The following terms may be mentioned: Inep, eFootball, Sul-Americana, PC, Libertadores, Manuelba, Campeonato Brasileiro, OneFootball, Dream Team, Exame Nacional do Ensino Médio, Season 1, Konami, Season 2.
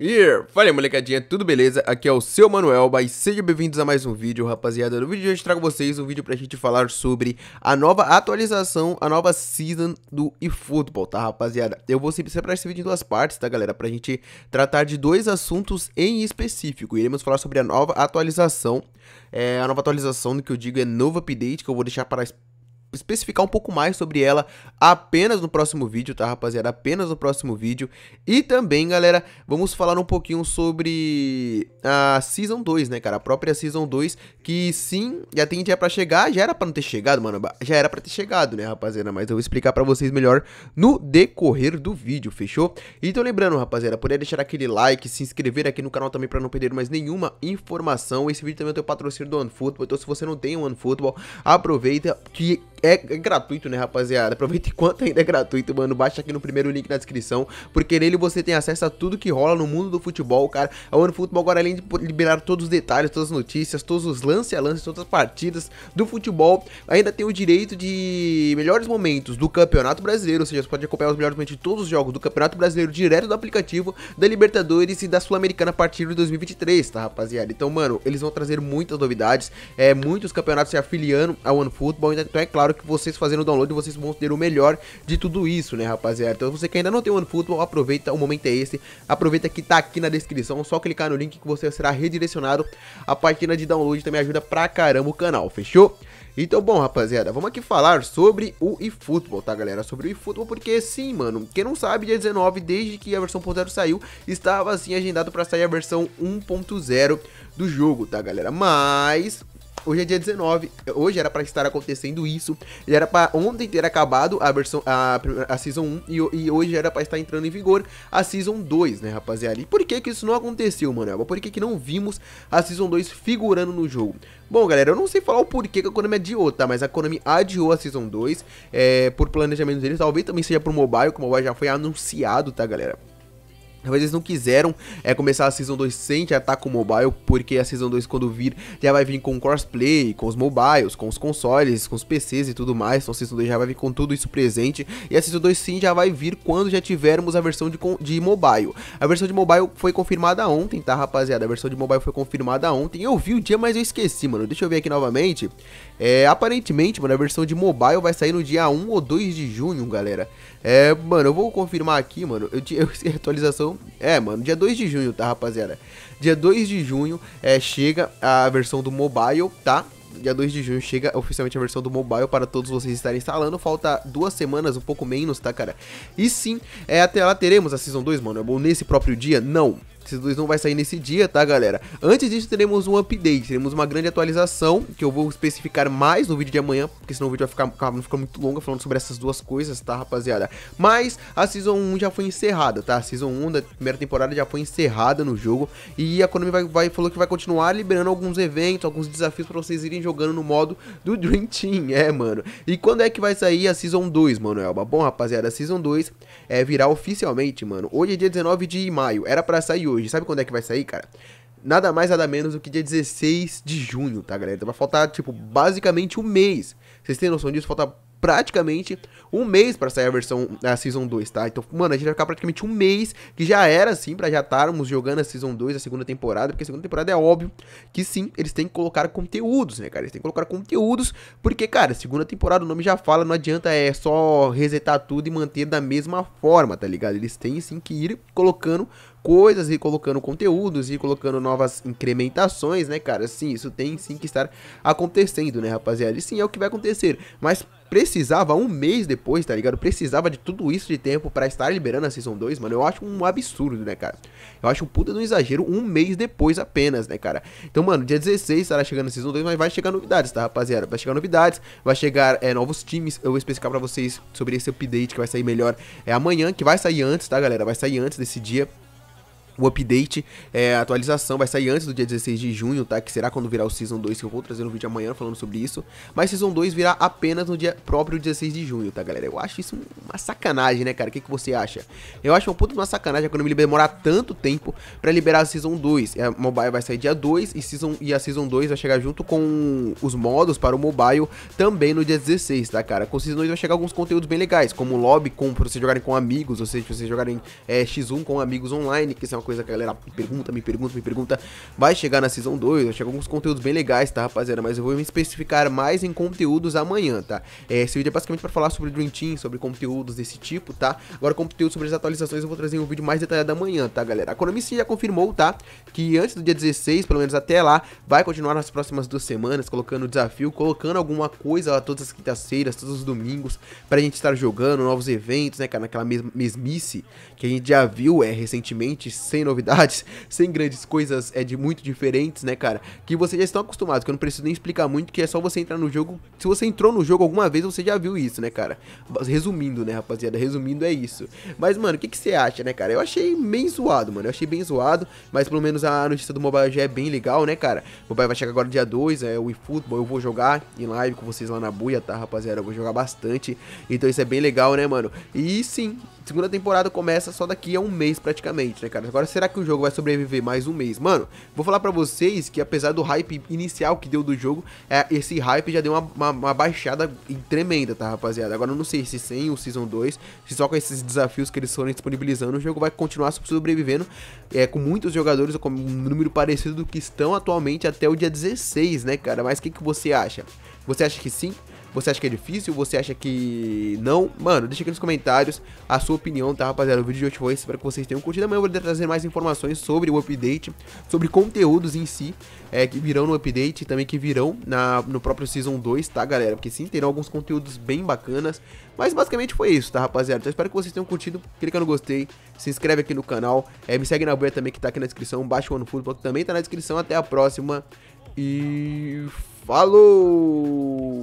Yeah. Fala aí, molecadinha, tudo beleza? Aqui é o seu Manuelba e sejam bem-vindos a mais um vídeo, rapaziada. No vídeo de hoje trago vocês um vídeo pra gente falar sobre a nova atualização, a nova Season do eFootball, tá, rapaziada? Eu vou separar esse vídeo em duas partes, tá, galera? Pra gente tratar de dois assuntos em específico. Iremos falar sobre a nova atualização, a nova atualização, do que eu digo é novo update, que eu vou deixar para especificar um pouco mais sobre ela apenas no próximo vídeo, tá, rapaziada? Apenas no próximo vídeo. E também, galera, vamos falar um pouquinho sobre a Season 2, né, cara? A própria Season 2, que sim, já tem dia pra chegar, já era pra não ter chegado, mano, já era pra ter chegado, né, rapaziada? Mas eu vou explicar pra vocês melhor no decorrer do vídeo, fechou? Então, lembrando, rapaziada, poder deixar aquele like, se inscrever aqui no canal também pra não perder mais nenhuma informação. Esse vídeo também é o patrocínio do OneFootball, então se você não tem o OneFootball, aproveita que é gratuito, né, rapaziada? Aproveita enquanto ainda é gratuito, mano. Baixa aqui no primeiro link na descrição, porque nele você tem acesso a tudo que rola no mundo do futebol, cara. A OneFootball agora, além de liberar todos os detalhes, todas as notícias, todos os lance a lance, todas as partidas do futebol, ainda tem o direito de melhores momentos do Campeonato Brasileiro, ou seja, você pode acompanhar os melhores momentos de todos os jogos do Campeonato Brasileiro direto do aplicativo da Libertadores e da Sul-Americana a partir de 2023, tá, rapaziada? Então, mano, eles vão trazer muitas novidades, muitos campeonatos se afiliando a OneFootball, então é claro que vocês fazendo o download, vocês vão ter o melhor de tudo isso, né, rapaziada? Então, você que ainda não tem o OneFootball, aproveita, o momento é esse. Aproveita que tá aqui na descrição, só clicar no link que você será redirecionado. A página de download também ajuda pra caramba o canal, fechou? Então, bom, rapaziada, vamos aqui falar sobre o eFootball, tá, galera? Sobre o eFootball, porque sim, mano, quem não sabe, dia 19, desde que a versão 1.0 saiu, estava, assim, agendado pra sair a versão 1.0 do jogo, tá, galera? Mas hoje é dia 19, hoje era pra estar acontecendo isso, e era pra ontem ter acabado a versão, a Season 1, e hoje era pra estar entrando em vigor a Season 2, né, rapaziada? E por que que isso não aconteceu, mano? Por que que não vimos a Season 2 figurando no jogo? Bom, galera, eu não sei falar o porquê que a Konami adiou, tá? Mas a Konami adiou a Season 2, por planejamento deles, talvez também seja pro mobile, que o mobile já foi anunciado, tá, galera? Talvez eles não quiseram começar a Season 2 sem já tá com o mobile, porque a Season 2 quando vir, já vai vir com crossplay, com os mobiles, com os consoles, com os PCs e tudo mais. Então a Season 2 já vai vir com tudo isso presente, e a Season 2 sim já vai vir quando já tivermos a versão de mobile. A versão de mobile foi confirmada ontem, tá, rapaziada? A versão de mobile foi confirmada ontem, eu vi o dia, mas eu esqueci, mano. Deixa eu ver aqui novamente. Aparentemente, mano, a versão de mobile vai sair no dia 1 ou 2 de junho, galera. Mano, eu vou confirmar aqui, mano, eu atualização. Mano, dia 2 de junho, tá, rapaziada? Dia 2 de junho chega a versão do mobile, tá? Dia 2 de junho chega oficialmente a versão do mobile para todos vocês estarem instalando. Falta 2 semanas, um pouco menos, tá, cara? E sim, até lá teremos a Season 2, mano. Ou nesse próprio dia, não. Esses dois não vai sair nesse dia, tá, galera? Antes disso, teremos um update, teremos uma grande atualização, que eu vou especificar mais no vídeo de amanhã, porque senão o vídeo vai ficar muito longo falando sobre essas duas coisas, tá, rapaziada? Mas a Season 1 já foi encerrada, tá? A Season 1 da primeira temporada já foi encerrada no jogo, e a Konami falou que vai continuar liberando alguns eventos, alguns desafios pra vocês irem jogando no modo do Dream Team, mano. E quando é que vai sair a Season 2, Manuelba? Bom, rapaziada, a Season 2 virá oficialmente, mano. Hoje é dia 19 de maio, era pra sair hoje. Sabe quando é que vai sair, cara? Nada mais, nada menos do que dia 16 de junho, tá, galera? Então vai faltar, tipo, basicamente um mês. Vocês têm noção disso? Falta praticamente um mês pra sair a versão da Season 2, tá? Então, mano, a gente vai ficar praticamente um mês, que já era, assim, pra já estarmos jogando a Season 2, a segunda temporada, porque a segunda temporada é óbvio que sim, eles têm que colocar conteúdos, né, cara? Eles têm que colocar conteúdos, porque, cara, segunda temporada, o nome já fala, não adianta só resetar tudo e manter da mesma forma, tá ligado? Eles têm, sim, que ir colocando coisas e colocando conteúdos e colocando novas incrementações, né, cara? Sim, isso tem sim que estar acontecendo, né, rapaziada? E sim, é o que vai acontecer, mas precisava um mês depois, tá ligado? Precisava de tudo isso de tempo pra estar liberando a Season 2, mano. Eu acho um absurdo, né, cara? Eu acho um puta de um exagero um mês depois apenas, né, cara? Então, mano, dia 16 estará chegando a Season 2, mas vai chegar novidades, tá, rapaziada? Vai chegar novidades, vai chegar novos times. Eu vou especificar pra vocês sobre esse update que vai sair melhor amanhã, que vai sair antes, tá, galera? Vai sair antes desse dia. O update, a atualização vai sair antes do dia 16 de junho, tá? Que será quando virar o Season 2, que eu vou trazer um vídeo amanhã falando sobre isso. Mas Season 2 virá apenas no dia próprio 16 de junho, tá, galera? Eu acho isso uma sacanagem, né, cara? O que você acha? Eu acho um puto de uma sacanagem quando me demorar tanto tempo pra liberar a Season 2. A mobile vai sair dia 2 e a Season 2 vai chegar junto com os modos para o mobile também no dia 16, tá, cara? Com o Season 2 vai chegar alguns conteúdos bem legais, como lobby, pra vocês jogarem com amigos, ou seja, pra vocês jogarem X1 com amigos online, que são coisa que a galera me pergunta. Vai chegar na Season 2, vai chegar alguns conteúdos bem legais, tá, rapaziada? Mas eu vou me especificar mais em conteúdos amanhã, tá? Esse vídeo é basicamente pra falar sobre Dream Team, sobre conteúdos desse tipo, tá? Agora, conteúdo sobre as atualizações, eu vou trazer um vídeo mais detalhado amanhã, tá, galera? A Konami já confirmou, tá, que antes do dia 16, pelo menos até lá, vai continuar nas próximas 2 semanas, colocando desafio, colocando alguma coisa lá todas as quintas-feiras, todos os domingos, pra gente estar jogando novos eventos, né, cara? Naquela mesmice que a gente já viu recentemente, sem novidades, sem grandes coisas de muito diferentes, né, cara? Que vocês já estão acostumados, que eu não preciso nem explicar muito, que é só você entrar no jogo. Se você entrou no jogo alguma vez, você já viu isso, né, cara? Resumindo, né, rapaziada? Resumindo é isso. Mas, mano, o que você acha, né, cara? Eu achei bem zoado, mano. Eu achei bem zoado, mas pelo menos a notícia do mobile já é bem legal, né, cara? O mobile vai chegar agora dia 2, é o eFootball, eu vou jogar em live com vocês lá na buia, tá, rapaziada? Eu vou jogar bastante, então isso é bem legal, né, mano? E sim, segunda temporada começa só daqui a um mês praticamente, né, cara? Agora, será que o jogo vai sobreviver mais um mês? Mano, vou falar pra vocês que apesar do hype inicial que deu do jogo, esse hype já deu uma baixada tremenda, tá, rapaziada? Agora, eu não sei se sem o Season 2, se só com esses desafios que eles foram disponibilizando, o jogo vai continuar sobrevivendo com muitos jogadores, com um número parecido do que estão atualmente até o dia 16, né, cara? Mas o que você acha? Você acha que sim? Você acha que é difícil? Você acha que não? Mano, deixa aqui nos comentários a sua opinião, tá, rapaziada? O vídeo de hoje foi esse, espero que vocês tenham curtido. Amanhã eu vou trazer mais informações sobre o update, sobre conteúdos em si, que virão no update e também que virão no próprio Season 2, tá, galera? Porque sim, terão alguns conteúdos bem bacanas. Mas basicamente foi isso, tá, rapaziada? Então espero que vocês tenham curtido, clica no gostei, se inscreve aqui no canal, me segue na web também que tá aqui na descrição, baixa o OneFootball que também tá na descrição. Até a próxima e... falou!